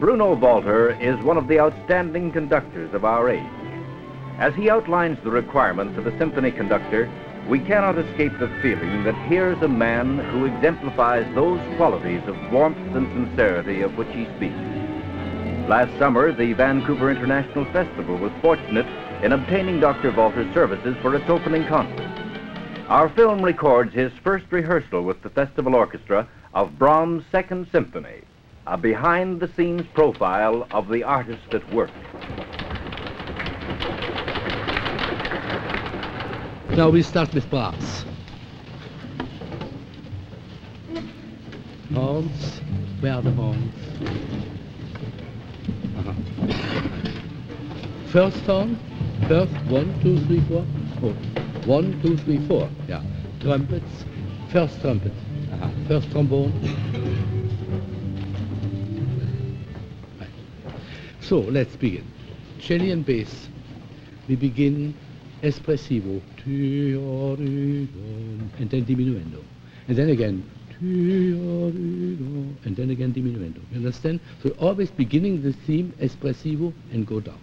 Bruno Walter is one of the outstanding conductors of our age. As he outlines the requirements of a symphony conductor, we cannot escape the feeling that here's a man who exemplifies those qualities of warmth and sincerity of which he speaks. Last summer, the Vancouver International Festival was fortunate in obtaining Dr. Walter's services for its opening concert. Our film records his first rehearsal with the Festival Orchestra of Brahms' Second Symphony, a behind-the-scenes profile of the artist at work. Now we start with Brahms. Horns, where are the horns? First horn, first, 1, 2, 3, 4. Oh, 1, 2, 3, 4, yeah. Trumpets, first trumpet, first trombone. Right. So let's begin. Cello and bass, we begin espressivo, and then diminuendo, and then again, and then again diminuendo. You understand? So always beginning the theme espressivo and go down.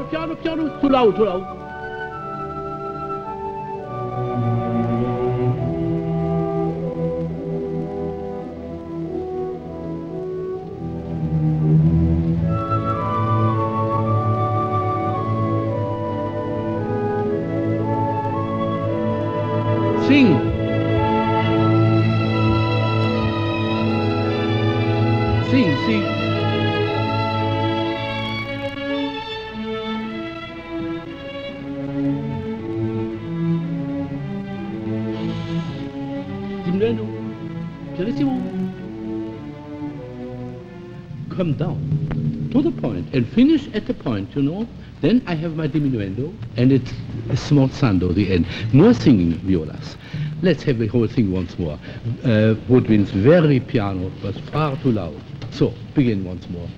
Piano, piano, piano, too loud, too loud. Come down to the point and finish at the point, you know. Then I have my diminuendo and it's a small sando at the end. More singing violas. Let's have the whole thing once more. Woodwind's very piano was far too loud. So begin once more.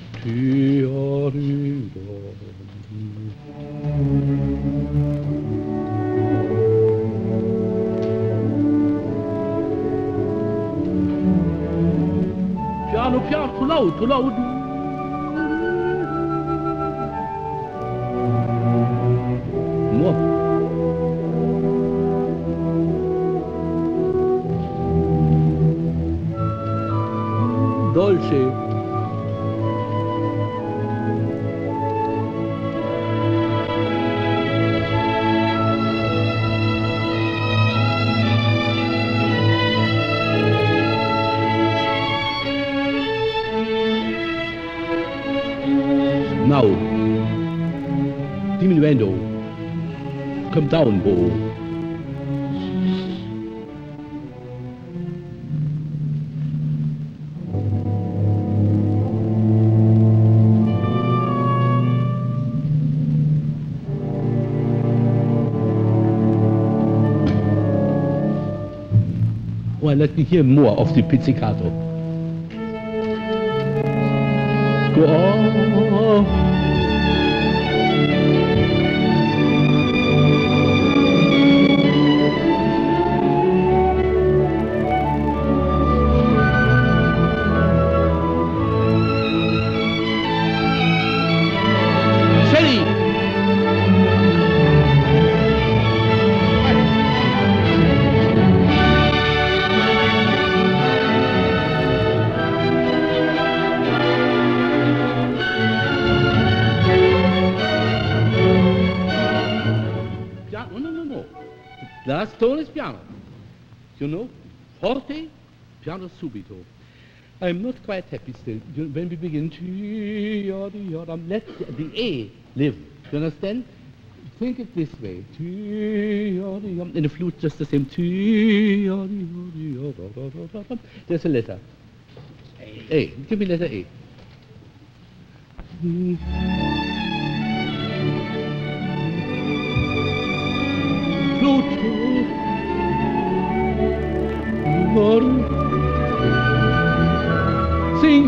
Piano, piano, too loud, too loud. Now, diminuendo, come down, bow. Let me hear more of the pizzicato. Go on. Shelly. Last tone is piano, you know, forte, piano subito. I'm not quite happy still. When we begin, let the A live, you understand? Think it this way, and the flute just the same, there's a letter, A, give me letter A. Flute. Sing.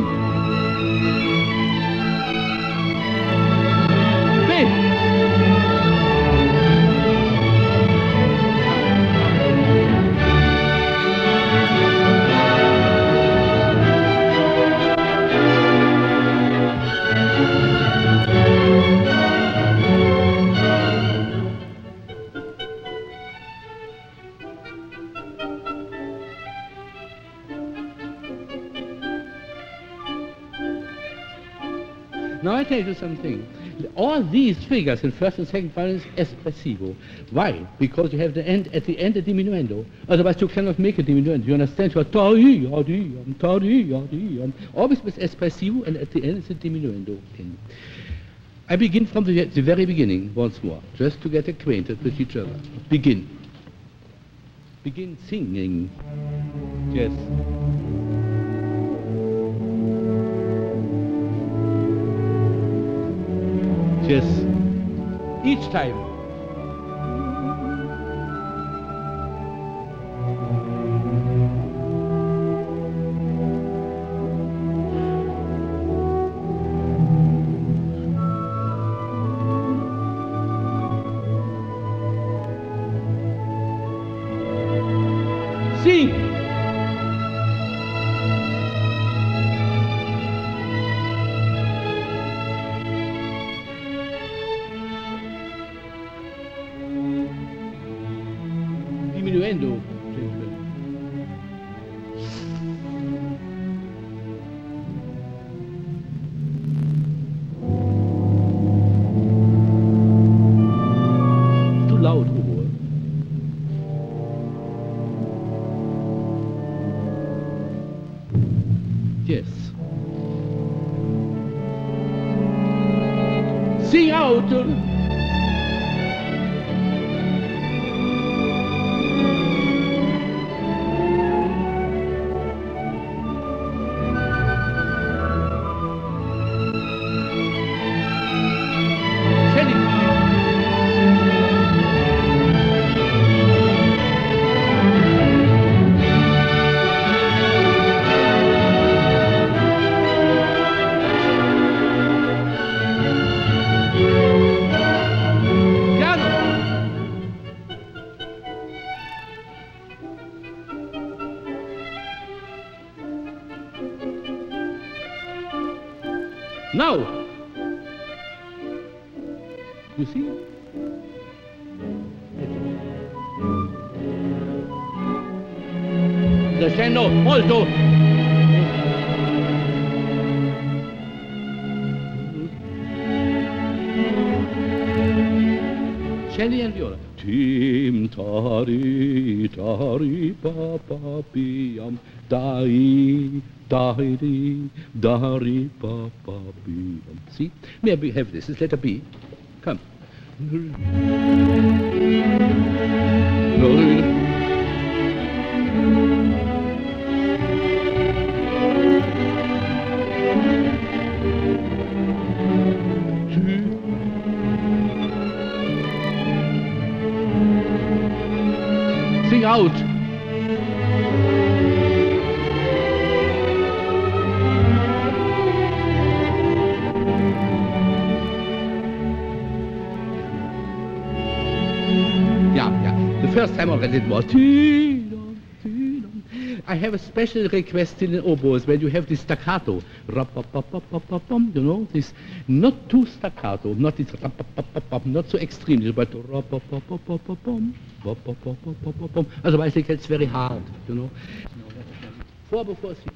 Now I tell you something. All these figures in first and second violins espressivo. Why? Because you have the end at the end a diminuendo. Otherwise you cannot make a diminuendo. You understand? You are always with espressivo, and at the end it's a diminuendo. I begin from the very beginning once more, just to get acquainted with each other. Begin. Begin singing. Yes. Yes. Each time. Sing. Molto. Celli and viola. Tim tari tari pa pa piam dai dari dari pa pa piam. See? May I have this? It's letter B. Come. Out. Yeah. The first time already it was. I have a special request in the oboes when you have this staccato. You know, this not too staccato, not this not so extremely, but otherwise it gets very hard, you know. Four before six.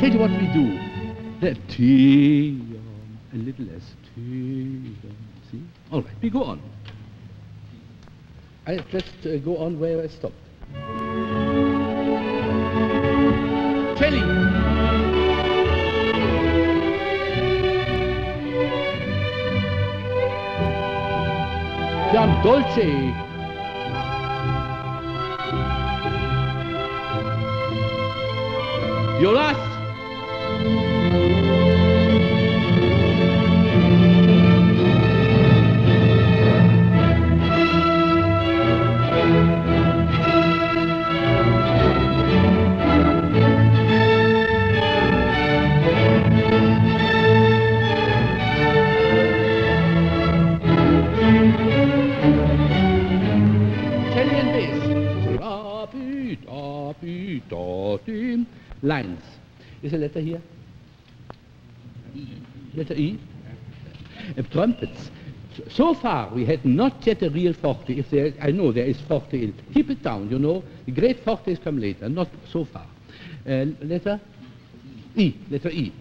Tell you what we do. The T, a little less T. See? All right, we go on. I just go on where I stopped. Kelly. Pian dolce. Violas. Lines. Is a letter here? E. Letter E? Trumpets. So far, we had not yet a real forte. If there, I know there is forte in it. Keep it down, you know. The great fortes come later, not so far. Letter E. Letter E.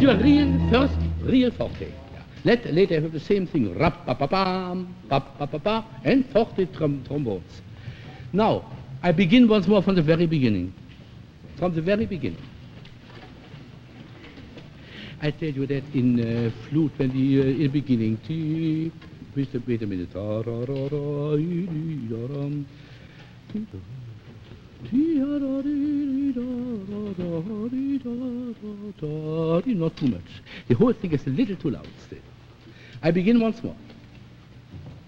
Your real forte. Yeah. Later I have the same thing, rap pa pa pam, pa pa pa pa, and forte trombones. Now I begin once more from the very beginning. From the very beginning. I tell you that in flute when the in beginning. Wait a minute. Not too much. The whole thing is a little too loud still. I begin once more.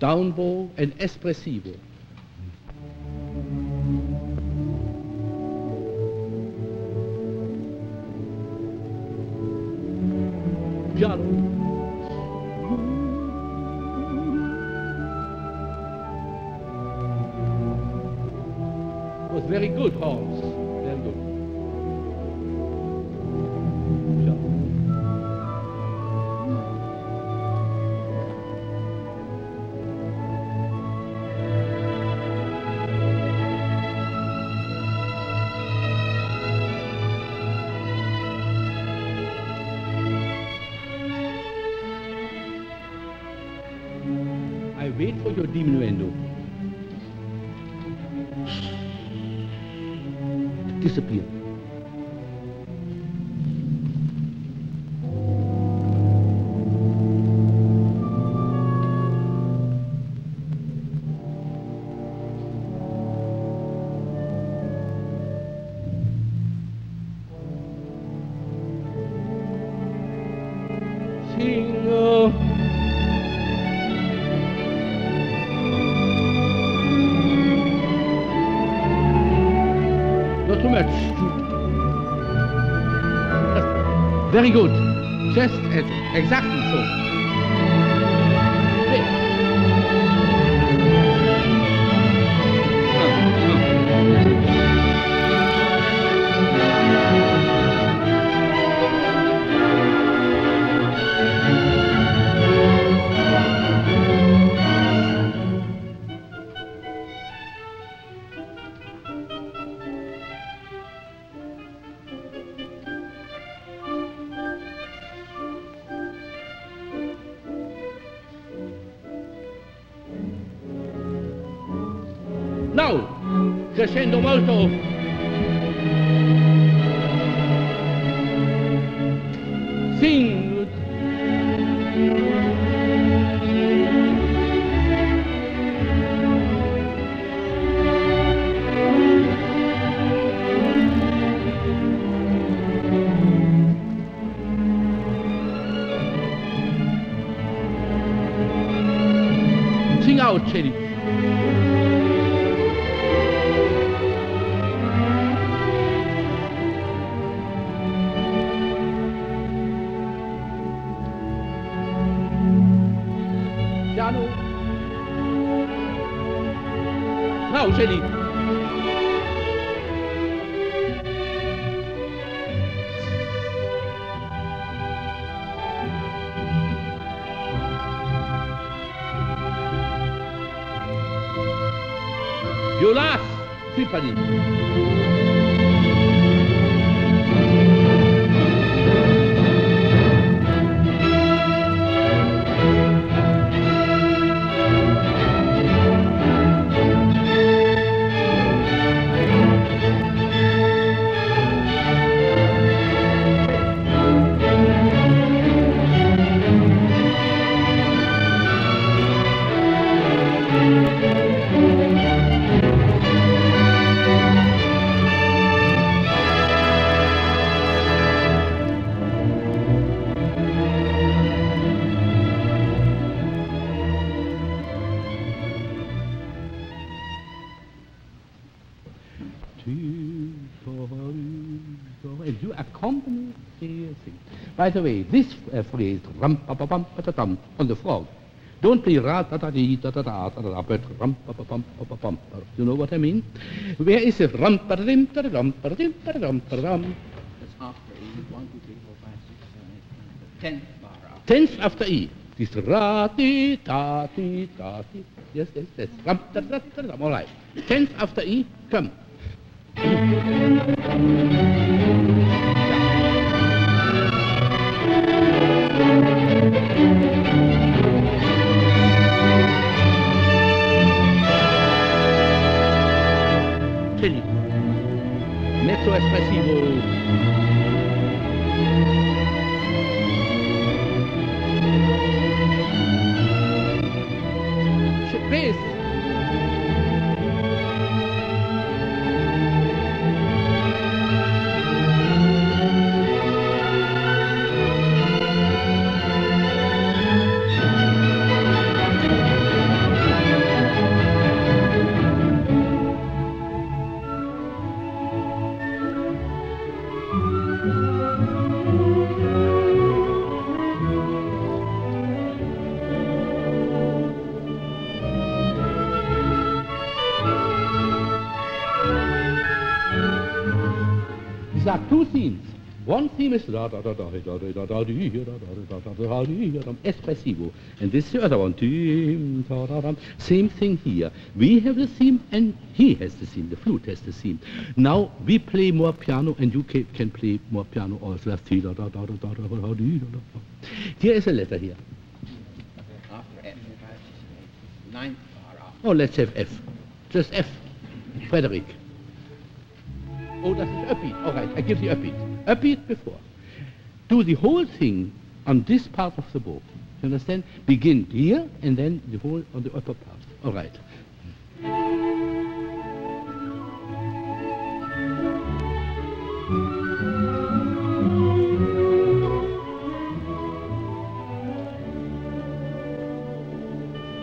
Down bow and espressivo. Piano. Very good horns. Very good. I wait for your diminuendo. Disappear. Very good. Just exactly so. Crescendo molto. Sing. Sing out, Cedi. Really. You laugh, Tiffany. and you accompany the thing. By the way, this phrase, ram pa pa pam pa ta tam, on the frog. Don't play ra ta ta dee ta ta ta ta ta, but ram pa pa pam pa pa pam. You know what I mean? Where is the ram pa rim ta ram pa rim pa ram pa ram? That's after E. 1, 2, 3, 4, 5, 6, 7, 8, 9, 10. Tenth after E. This ra ti ta ti ta ti. Yes, yes, yes. Ram ta ta ta ta. All right. Tenth after E. Come. Silly. Mezzo espressivo. Two themes. One theme is espressivo, and this is the other one. Same thing here. We have the theme and he has the theme, the flute has the theme. Now we play more piano and you can play more piano also. Here is a letter here. After F, ninth bar. Oh, let's have F. Just F. Frederick. Oh, that is upbeat. All right, I give you upbeat. Upbeat before. Do the whole thing on this part of the bow. You understand? Begin here and then the whole on the upper part. All right.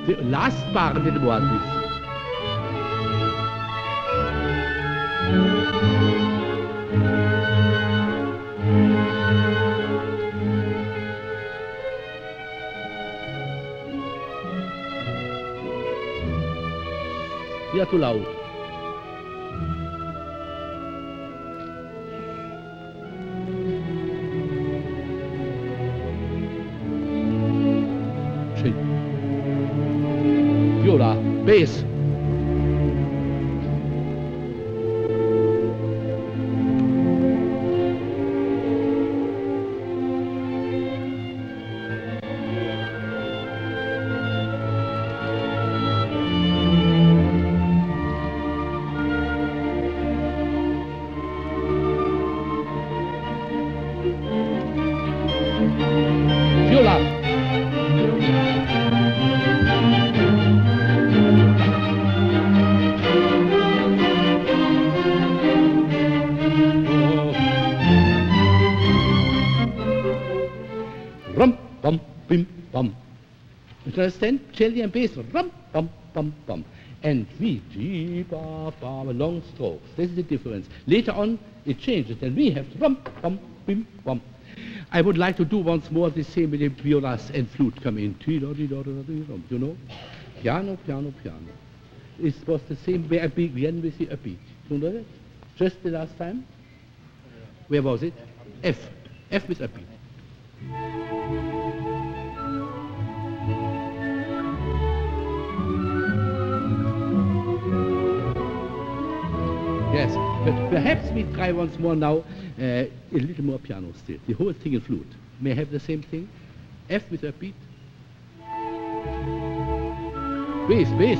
The last part of the bow is. We are too loud. Viola, bass. Understand? Cello and bass, rum, pum, pum, pum. And we, gee, ba, ba, long strokes. This is the difference. Later on, it changes, and we have rum, pum, pim, pum. I would like to do once more the same with the violas and flute come in. You know? Piano, piano, piano. It was the same where I began with the upbeat. You know that? Just the last time? Where was it? F. F with upbeat. Yes, but perhaps we try once more now, a little more piano still, the whole thing in flute. May I have the same thing? F with a beat. Bass, bass.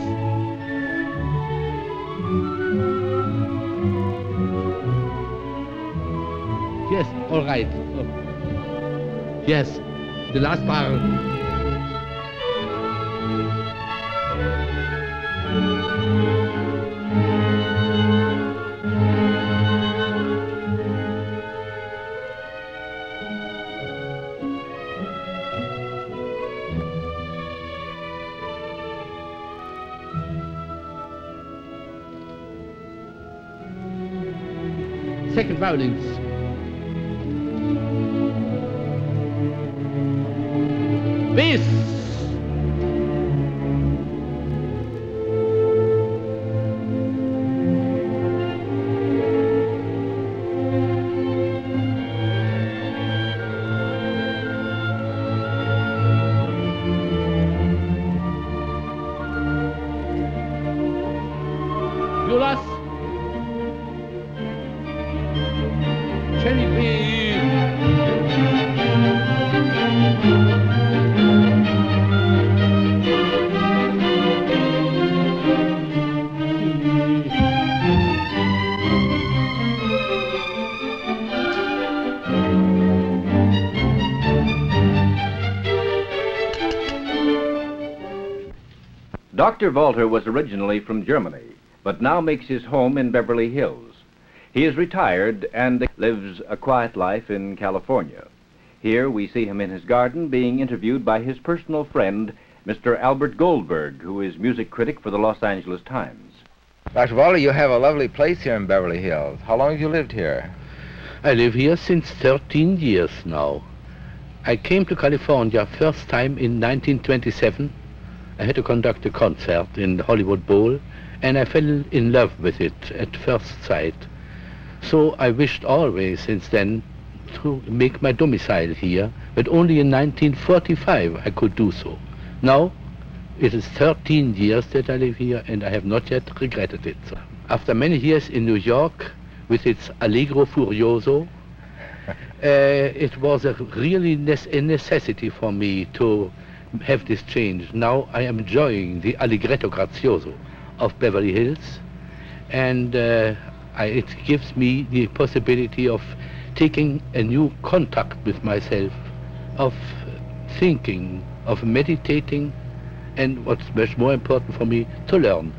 Yes, all right. Oh. Yes, the last bar. second violins. Bass. Violas. Cherry bass. Dr. Walter was originally from Germany, but now makes his home in Beverly Hills. He is retired and lives a quiet life in California. Here we see him in his garden being interviewed by his personal friend, Mr. Albert Goldberg, who is music critic for the Los Angeles Times. Dr. Walter, you have a lovely place here in Beverly Hills. How long have you lived here? I live here since 13 years now. I came to California first time in 1927. I had to conduct a concert in the Hollywood Bowl, and I fell in love with it at first sight. So I wished always since then to make my domicile here, but only in 1945 I could do so. Now it is 13 years that I live here, and I have not yet regretted it. After many years in New York with its Allegro Furioso, it was a necessity for me to have this change. Now I am enjoying the Allegretto Grazioso of Beverly Hills, and it gives me the possibility of taking a new contact with myself, of thinking, of meditating, and what's much more important for me, to learn.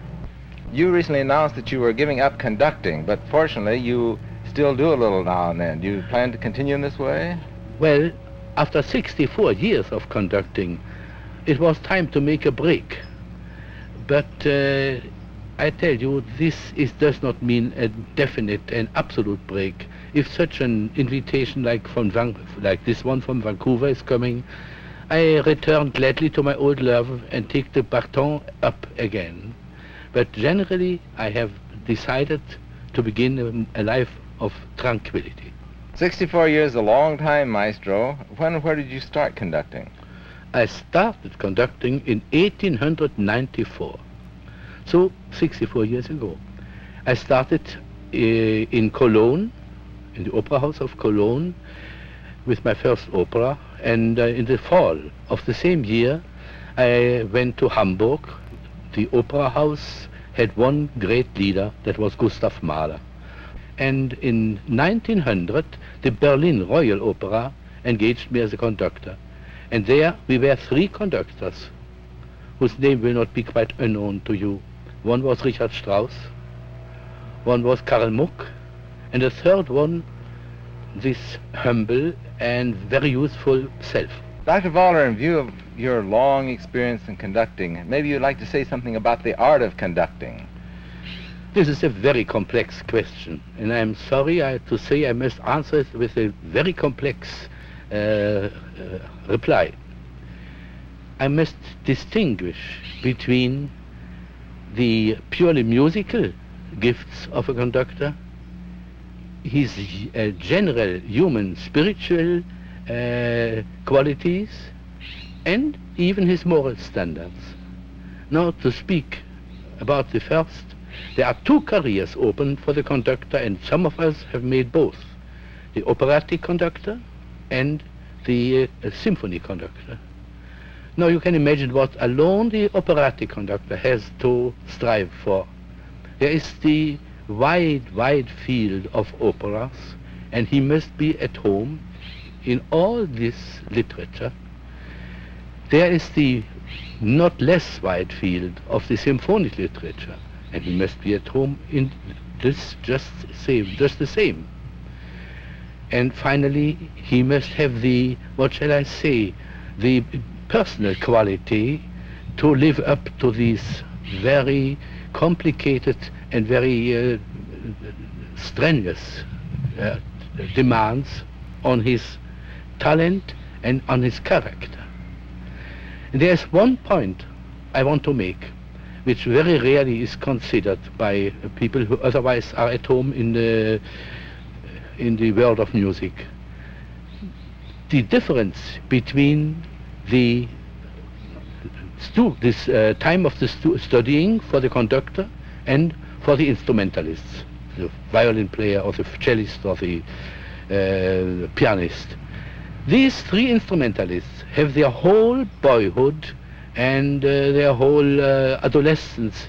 You recently announced that you were giving up conducting, but fortunately you still do a little now and then. Do you plan to continue in this way? Well, after 64 years of conducting, it was time to make a break. But I tell you, this does not mean a definite and absolute break. If such an invitation like this one from Vancouver is coming, I return gladly to my old love and take the baton up again. But generally, I have decided to begin a life of tranquility. 64 years, a long time, Maestro. When and where did you start conducting? I started conducting in 1894, so 64 years ago. I started in Cologne, in the opera house of Cologne, with my first opera, and in the fall of the same year I went to Hamburg. The opera house had one great leader, that was Gustav Mahler. And in 1900 the Berlin Royal Opera engaged me as a conductor. And there we were three conductors whose name will not be quite unknown to you. One was Richard Strauss, one was Karl Muck, and the third one, this humble and very useful self. Dr. Walter, in view of your long experience in conducting, maybe you'd like to say something about the art of conducting. This is a very complex question, and I'm sorry to say I must answer it with a very complex reply. I must distinguish between the purely musical gifts of a conductor, his general human spiritual qualities, and even his moral standards. Now, to speak about the first, there are two careers open for the conductor, and some of us have made both: the operatic conductor and the symphony conductor. Now you can imagine what alone the operatic conductor has to strive for. There is the wide field of operas, and he must be at home in all this literature. There is the not less wide field of the symphonic literature, and he must be at home in this just the same. And finally, he must have the, what shall I say, the personal quality to live up to these very complicated and very strenuous demands on his talent and on his character. And there's one point I want to make, which very rarely is considered by people who otherwise are at home in the world of music. The difference between this time of the studying for the conductor and for the instrumentalists, the violin player or the cellist or the pianist. These three instrumentalists have their whole boyhood and their whole adolescence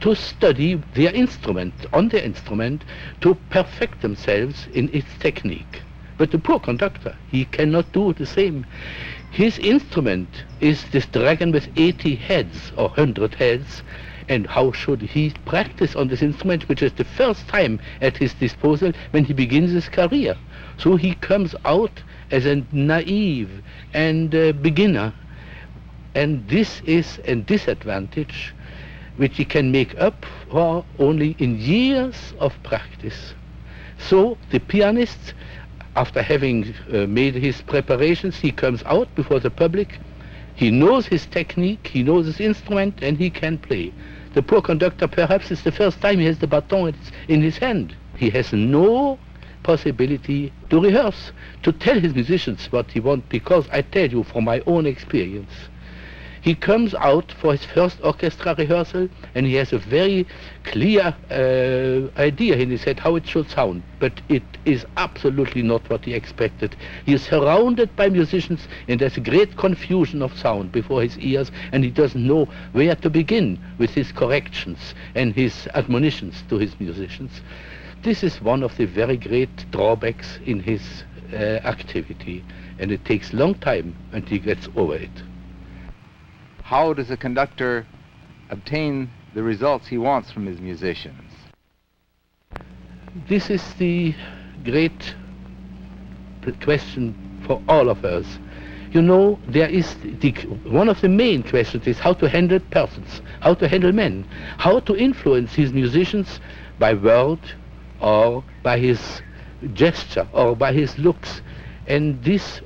to study their instrument, on their instrument, to perfect themselves in its technique. But the poor conductor, he cannot do the same. His instrument is this dragon with 80 heads or 100 heads, and how should he practice on this instrument, which is the first time at his disposal when he begins his career? So he comes out as a naive and beginner, and this is a disadvantage which he can make up for only in years of practice. So the pianist, after having made his preparations, he comes out before the public, he knows his technique, he knows his instrument, and he can play. The poor conductor, perhaps it's the first time he has the baton in his hand. He has no possibility to rehearse, to tell his musicians what he wants, because I tell you from my own experience, he comes out for his first orchestra rehearsal and he has a very clear idea in his head how it should sound, but it is absolutely not what he expected. He is surrounded by musicians and there's a great confusion of sound before his ears, and he doesn't know where to begin with his corrections and his admonitions to his musicians. This is one of the very great drawbacks in his activity, and it takes a long time until he gets over it. How does a conductor obtain the results he wants from his musicians? This is the great question for all of us. You know, there is one of the main questions is how to handle persons, how to handle men, how to influence his musicians by word, or by his gesture, or by his looks. And this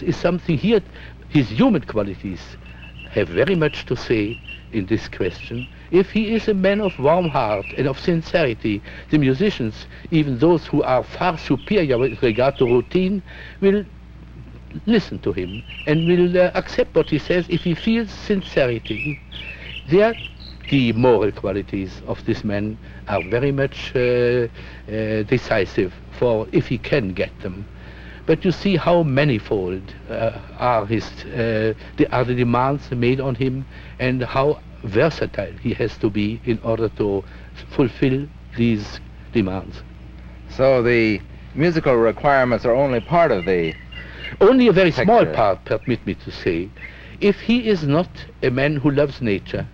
is something here, his human qualities have very much to say in this question. If he is a man of warm heart and of sincerity, the musicians, even those who are far superior with regard to routine, will listen to him and will accept what he says if he feels sincerity. The moral qualities of this man are very much decisive for if he can get them. But you see how manifold are the demands made on him and how versatile he has to be in order to fulfill these demands. So the musical requirements are only part of the... Only a very small part, permit me to say. If he is not a man who loves nature,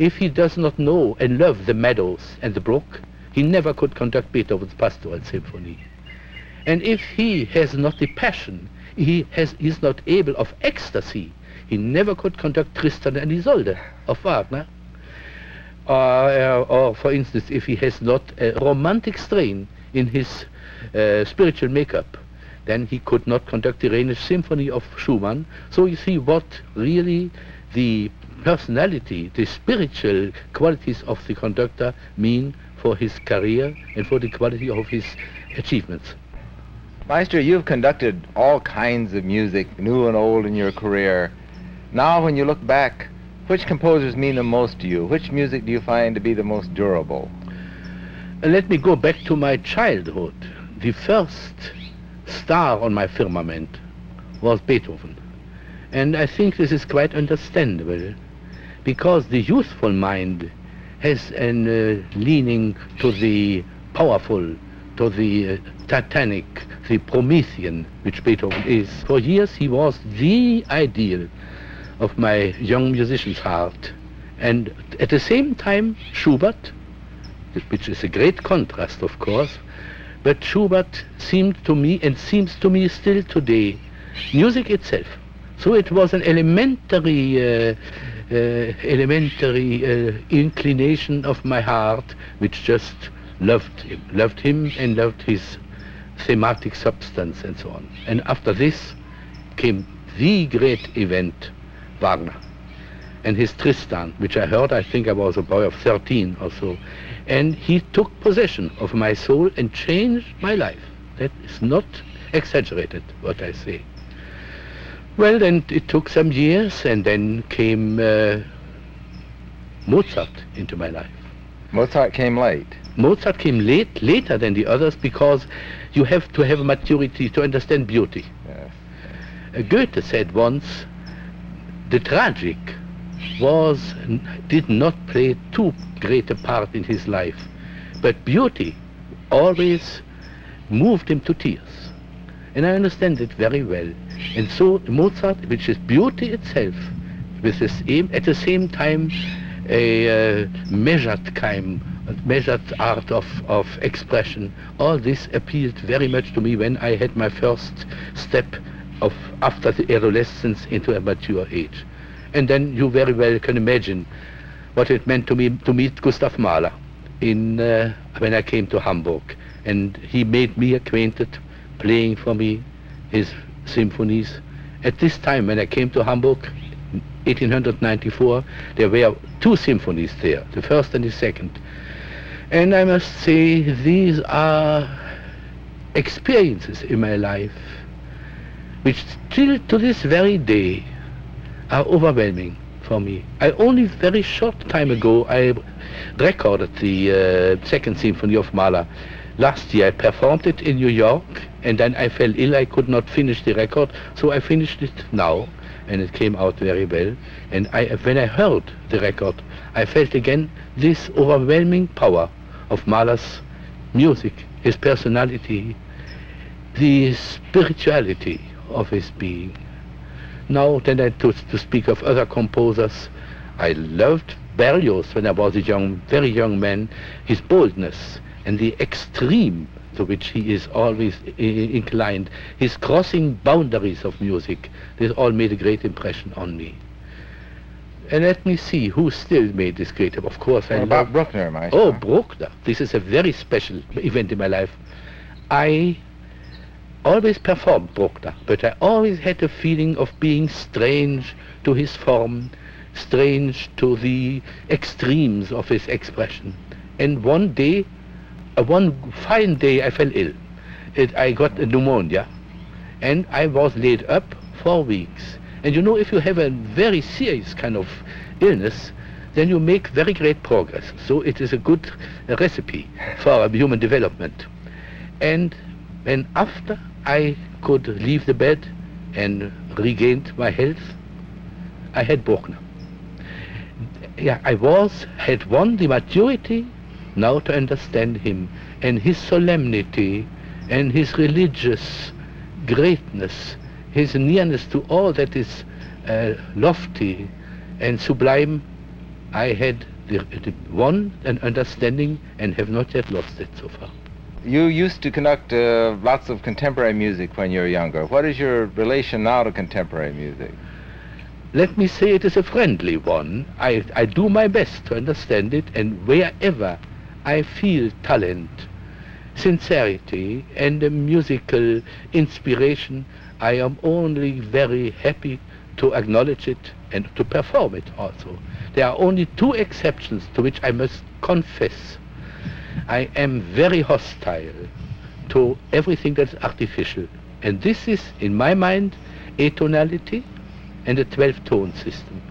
if he does not know and love the meadows and the brook, he never could conduct Beethoven's Pastoral Symphony. And if he has not the passion, he is not able of ecstasy, he never could conduct Tristan and Isolde of Wagner. Or for instance, if he has not a romantic strain in his spiritual makeup, then he could not conduct the Rhenish Symphony of Schumann. So you see what really the personality, the spiritual qualities of the conductor mean for his career and for the quality of his achievements. Meister, you've conducted all kinds of music, new and old, in your career. Now when you look back, which composers mean the most to you? Which music do you find to be the most durable? Let me go back to my childhood. The first star on my firmament was Beethoven. And I think this is quite understandable, because the youthful mind has a leaning to the powerful, to the titanic, the Promethean, which Beethoven is. For years he was the ideal of my young musician's heart. And at the same time, Schubert, which is a great contrast, of course, but Schubert seemed to me, and seems to me still today, music itself. So it was an elementary inclination of my heart, which just loved him and loved his thematic substance and so on. And after this came the great event, Wagner, and his Tristan, which I heard, I think I was a boy of 13 or so. And he took possession of my soul and changed my life. That is not exaggerated, what I say. Well, then it took some years, and then came Mozart into my life. Mozart came late. Mozart came later than the others, because you have to have maturity to understand beauty. Yes. Goethe said once, the tragic did not play too great a part in his life, but beauty always moved him to tears. And I understand it very well. And so Mozart, which is beauty itself, which is at the same time a measured art of expression, all this appealed very much to me when I had my first step of after the adolescence into a mature age. And then you very well can imagine what it meant to me to meet Gustav Mahler in when I came to Hamburg, and he made me acquainted, playing for me his symphonies. At this time, when I came to Hamburg, 1894, there were two symphonies there, the first and the second. And I must say, these are experiences in my life which still to this very day are overwhelming for me. I only very short time ago, I recorded the second symphony of Mahler. Last year I performed it in New York, and then I fell ill, I could not finish the record, so I finished it now, and it came out very well. And when I heard the record, I felt again this overwhelming power of Mahler's music, his personality, the spirituality of his being. Now then, to speak of other composers, I loved Berlioz when I was a very young man, his boldness and the extreme to which he is always inclined, his crossing boundaries of music. This all made a great impression on me. And let me see who still made this great. Of course, I about Bruckner, my son. Oh, Bruckner! This is a very special event in my life. I always performed Bruckner, but I always had a feeling of being strange to his form, strange to the extremes of his expression. And one fine day I fell ill. I got a pneumonia, and I was laid up 4 weeks. And you know, if you have a very serious kind of illness, then you make very great progress. So it is a good recipe for human development. And after I could leave the bed and regained my health, I had Bruckner. Yeah, had won the maturity now to understand him, and his solemnity, and his religious greatness, his nearness to all that is lofty and sublime. I had won an understanding and have not yet lost it so far. You used to conduct lots of contemporary music when you were younger. What is your relation now to contemporary music? Let me say it is a friendly one. I do my best to understand it, and wherever I feel talent, sincerity, and a musical inspiration, I am only very happy to acknowledge it and to perform it also. There are only two exceptions to which I must confess. I am very hostile to everything that is artificial, and this is, in my mind, atonality and a 12-tone system.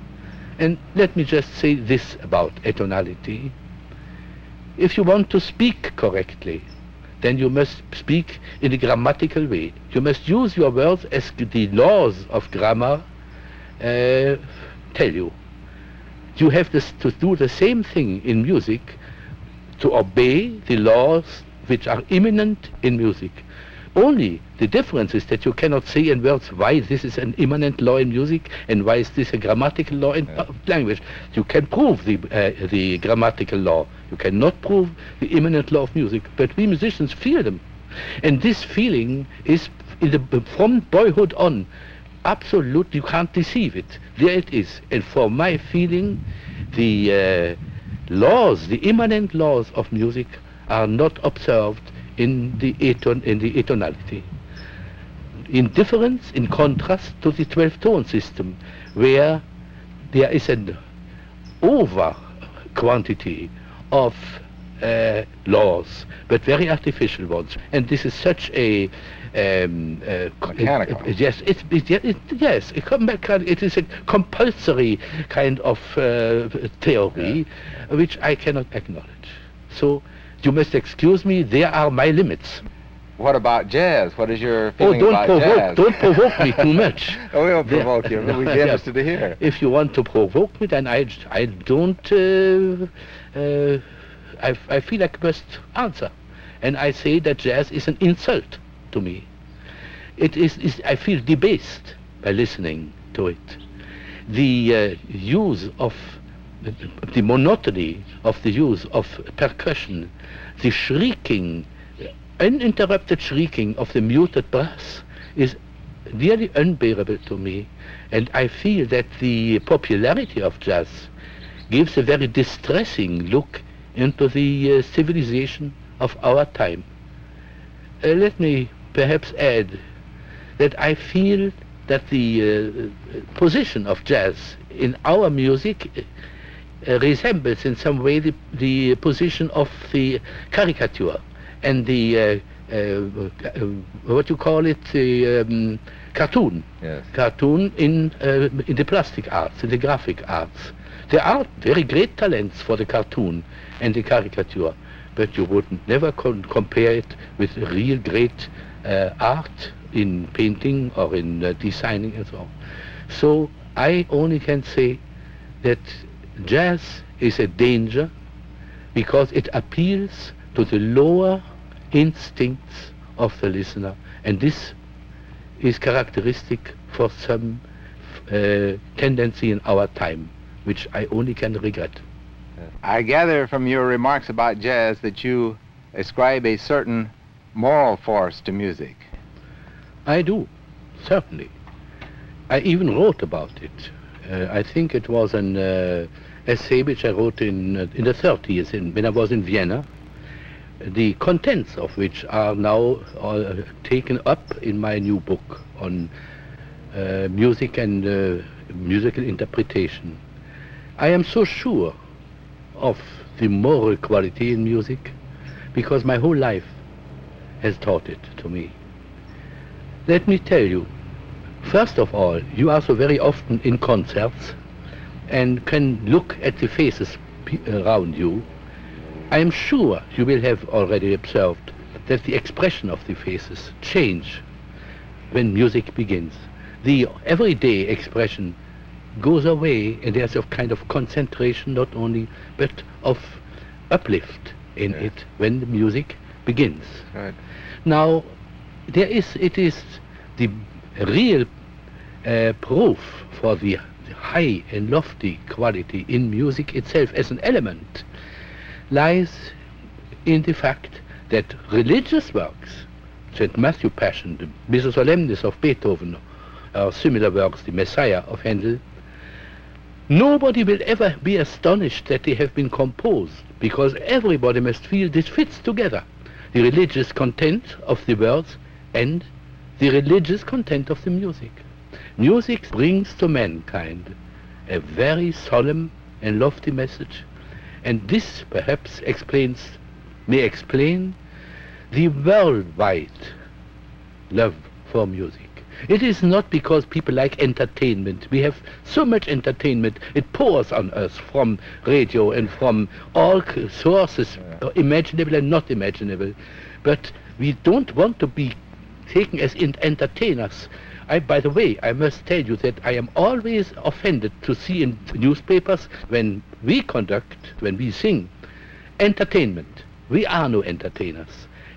And let me just say this about atonality. If you want to speak correctly, then you must speak in a grammatical way. You must use your words as the laws of grammar tell you. You have to do the same thing in music, to obey the laws which are immanent in music. Only the difference is that you cannot say in words why this is an immanent law in music and why is this a grammatical law in language. You can prove the grammatical law. You cannot prove the immanent law of music, but we musicians feel them. And this feeling is, from boyhood on, absolute. You can't deceive it. There it is. And for my feeling, the immanent laws of music are not observed in the atonality. In difference, in contrast to the 12-tone system, where there is an over quantity of laws, but very artificial ones, and this is such a mechanical. It is a compulsory kind of theory, yeah, which I cannot acknowledge. So you must excuse me. There are my limits. What about jazz? What is your feeling about jazz? Don't provoke me too much. Oh, we don't provoke you. We'd be interested to hear. If you want to provoke me, then I don't. I feel like I must answer, and I say that jazz is an insult to me. It is I feel debased by listening to it. The use of the monotony of the use of percussion, the shrieking, uninterrupted shrieking of the muted brass is nearly unbearable to me, and I feel that the popularity of jazz gives a very distressing look into the civilization of our time. Let me perhaps add that I feel that the position of jazz in our music resembles in some way the position of the caricature and the what you call it, the cartoon. Yes. Cartoon in the plastic arts, in the graphic arts. There are very great talents for the cartoon and the caricature, but you would never compare it with real great art in painting or in designing and so on. So I only can say that jazz is a danger because it appeals to the lower instincts of the listener, and this is characteristic for some tendency in our time, which I only can regret. I gather from your remarks about jazz that you ascribe a certain moral force to music. I do, certainly. I even wrote about it. I think it was an essay which I wrote in the 30s when I was in Vienna, the contents of which are now taken up in my new book on music and musical interpretation. I am so sure of the moral quality in music because my whole life has taught it to me. Let me tell you, first of all, you are so very often in concerts and can look at the faces around you. I am sure you will have already observed that the expression of the faces change when music begins. The everyday expression goes away, and there's a kind of concentration, not only, but of uplift in it when the music begins. Right. Now, it is the real proof for the high and lofty quality in music itself as an element lies in the fact that religious works, St. Matthew Passion, the Missa Solemnis of Beethoven, or similar works, the Messiah of Handel, nobody will ever be astonished that they have been composed, because everybody must feel this fits together, the religious content of the words and the religious content of the music. Music brings to mankind a very solemn and lofty message, and this perhaps may explain the worldwide love for music. It is not because people like entertainment. We have so much entertainment. It pours on us from radio and from all sources, imaginable and not imaginable. But we don't want to be taken as entertainers. By the way, I must tell you that I am always offended to see in newspapers when we sing, entertainment. We are no entertainers.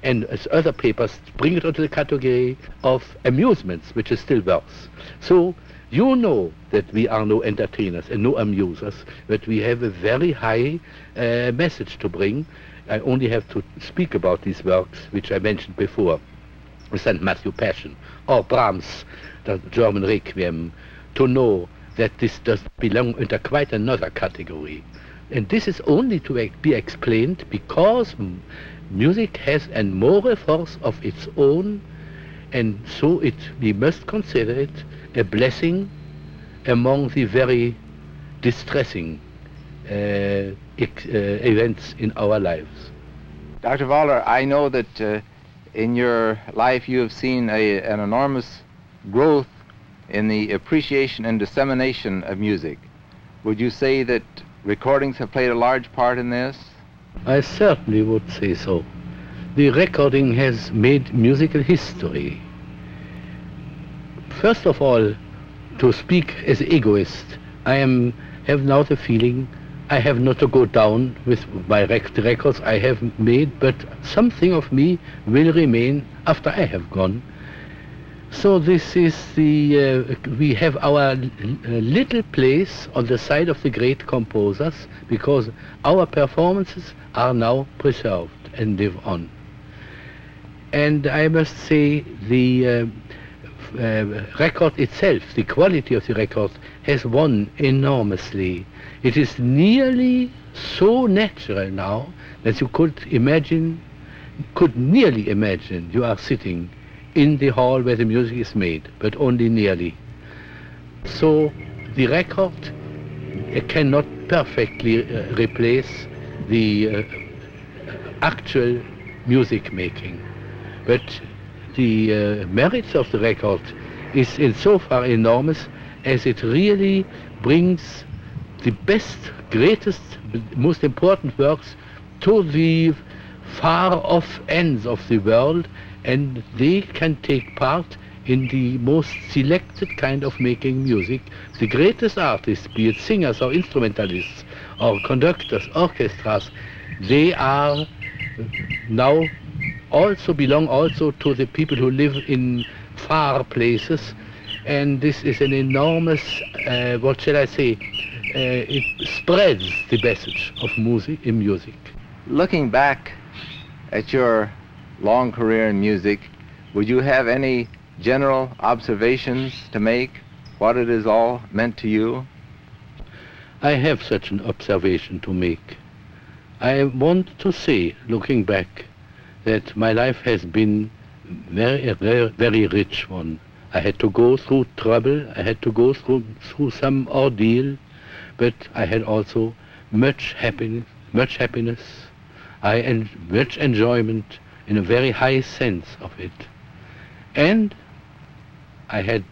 And as other papers bring it into the category of amusements, which is still worse. So you know that we are no entertainers and no amusers, but we have a very high message to bring. I only have to speak about these works, which I mentioned before, St. Matthew Passion, or Brahms, the German Requiem, to know that this does belong under quite another category. And this is only to be explained because music has a moral force of its own, and so we must consider it a blessing among the very distressing events in our lives. Dr. Walter, I know that in your life you have seen an enormous growth in the appreciation and dissemination of music. Would you say that recordings have played a large part in this? I certainly would say so. The recording has made musical history. First of all, to speak as an egoist, I have now the feeling I have not to go down with my records I have made, but something of me will remain after I have gone. So this is the, we have our little place on the side of the great composers, because our performances are now preserved and live on. And I must say the record itself, the quality of the record, has won enormously. It is nearly so natural now that you could nearly imagine you are sitting in the hall where the music is made, but only nearly. So the record cannot perfectly replace the actual music making, but the merits of the record is insofar enormous as it really brings the best, greatest, most important works to the far-off ends of the world, and they can take part in the most selected kind of making music. The greatest artists, be it singers or instrumentalists or conductors, orchestras, they are now belong also to the people who live in far places, and this is an enormous, what shall I say, it spreads the message of music in music. Looking back at your long career in music, would you have any general observations to make, what it has all meant to you? I have such an observation to make. I want to say, looking back, that my life has been very, very, very rich one. I had to go through trouble, I had to go through some ordeal, but I had also much happiness, and much enjoyment in a very high sense of it. And I had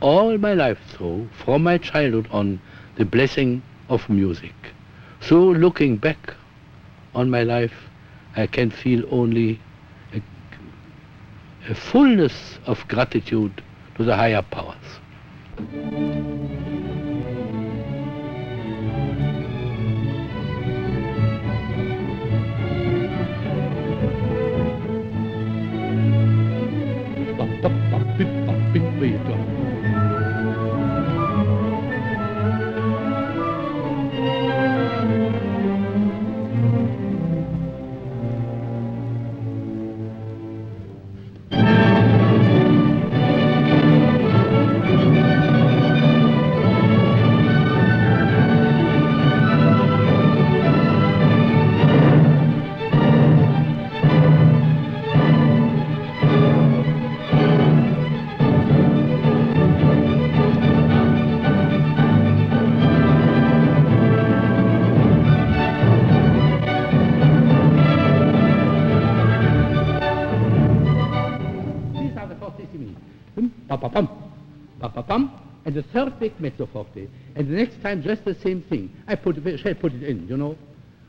all my life through, from my childhood on, the blessing of music. So looking back on my life, I can feel only a fullness of gratitude to the higher powers. And the third big mezzo forte, and the next time just the same thing. I shall put it in, you know,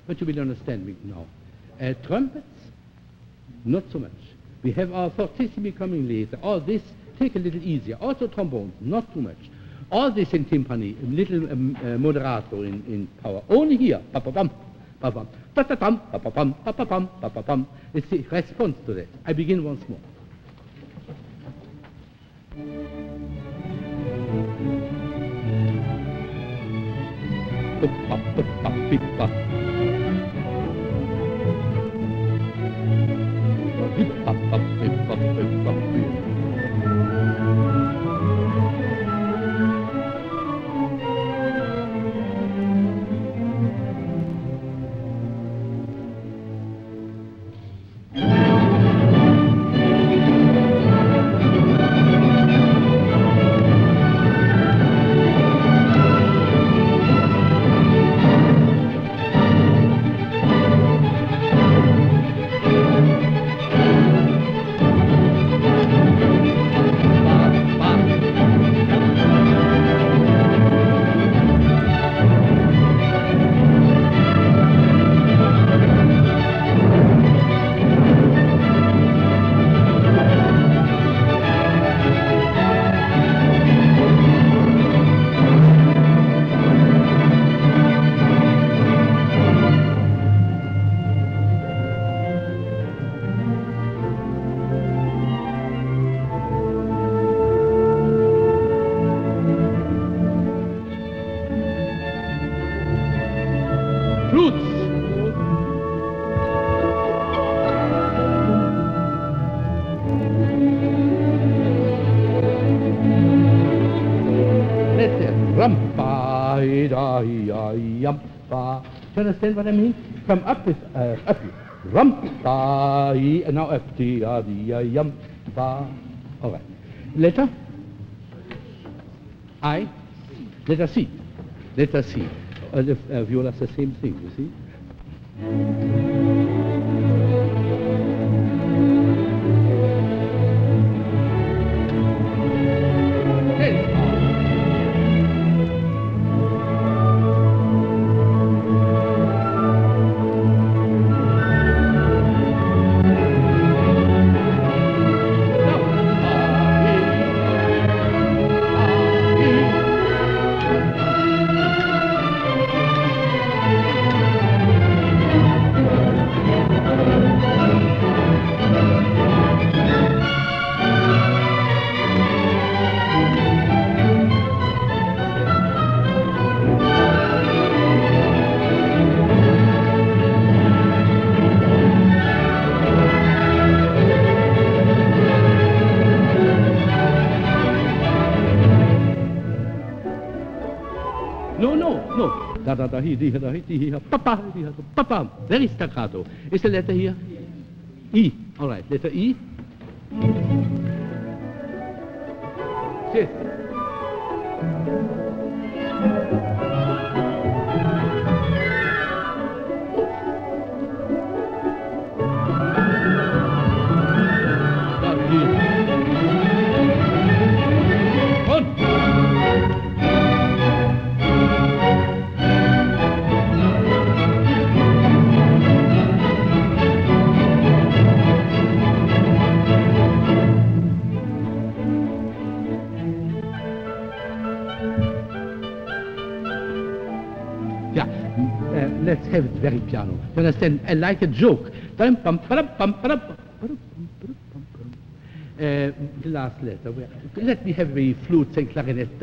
but you will understand me now. Trumpets, not so much. We have our fortissimi coming later. All this, take a little easier. Also trombones, not too much. All this in timpani, a little moderato in power. Only here, pa-pa-pam, pa-pam, ta-ta-tam, pa-pa-pam, pa-pa-pam, pa-pa-pam. It's the response to that. I begin once more. ba. Do you understand what I mean? From up is up, rum ba, and now up the yum ba. All right. Letter I, letter C, letter C. Viola's the same thing, you see. Very staccato. Is the letter here? E. All right, letter E. Yes. Let's have it very piano. You understand? Like a joke. The last letter. Let me have a flute and clarinet.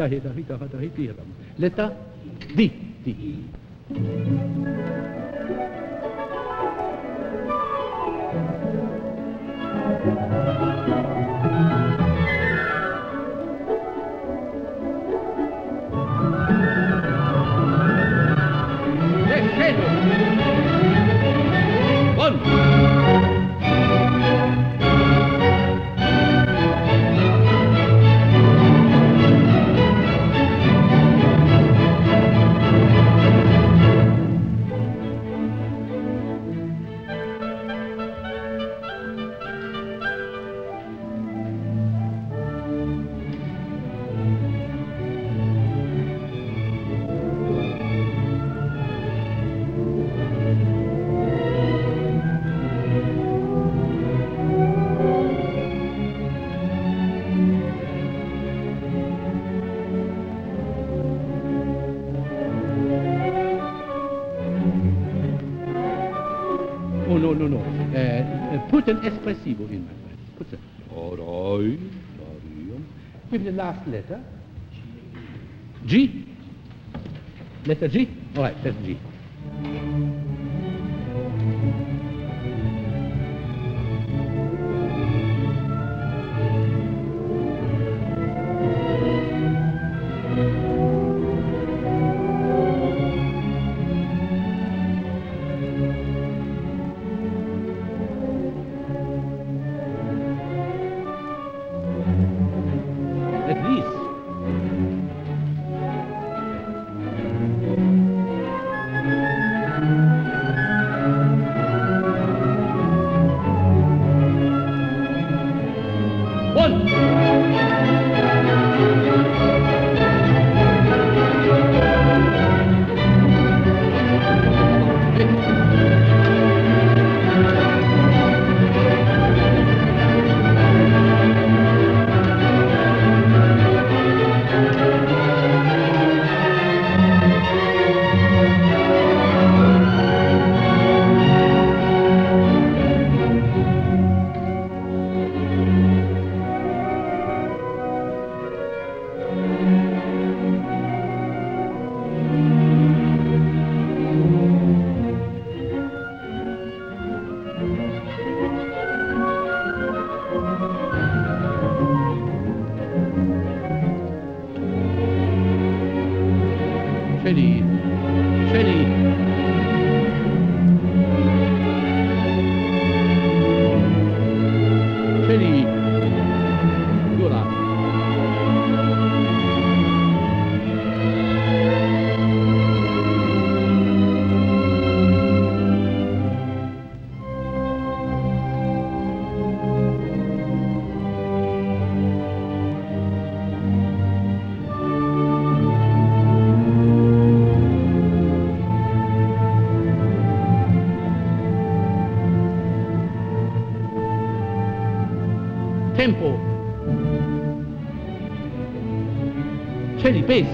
Letter D. D. Espressivo in my mind. Put that. Give me the last letter. G. Letter G. All right, letter G. tempo, c'è bass.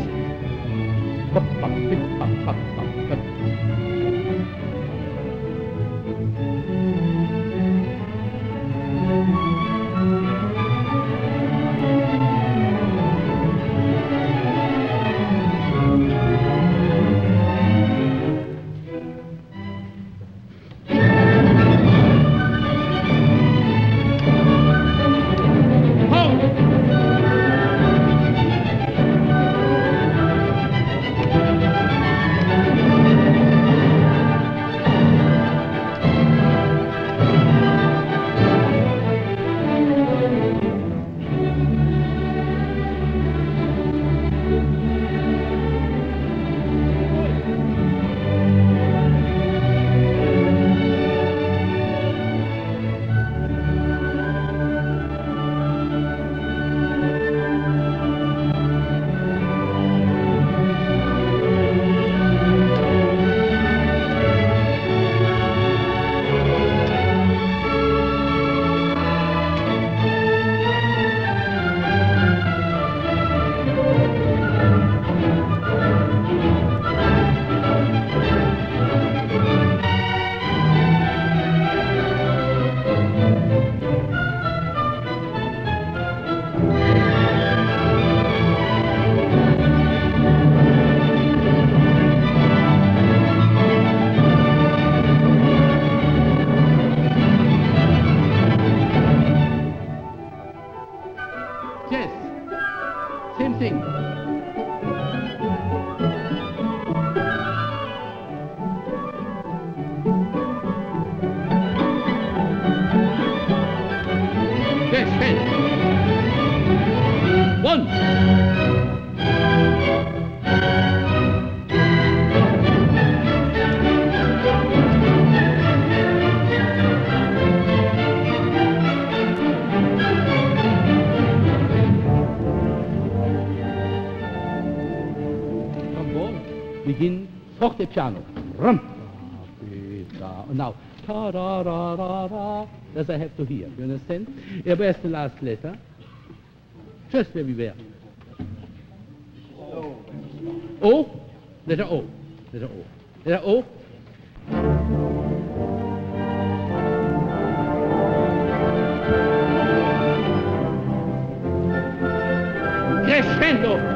The piano. Now, ta-ra-ra-ra-ra, that I have to hear, you understand? Where's the last letter? Just where we were. O. O? Letter O. Letter O. Letter O. Crescendo.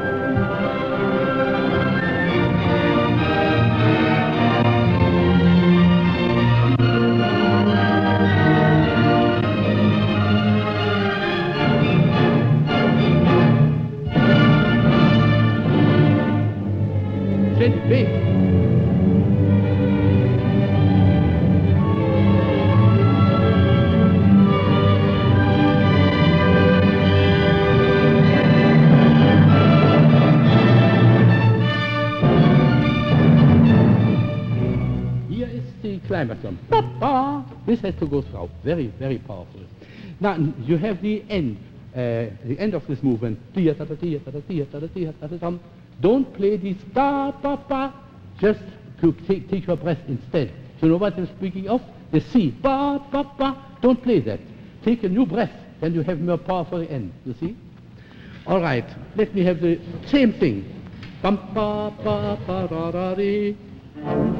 This has to go through. Very, very powerful. Now you have the end of this movement. Don't play this da pa pa. Just to take your breath instead. You know what I'm speaking of? The C ba pa pa. Don't play that. Take a new breath, then you have more powerful end. You see? All right. Let me have the same thing. Bam pa pa pa ra ra re.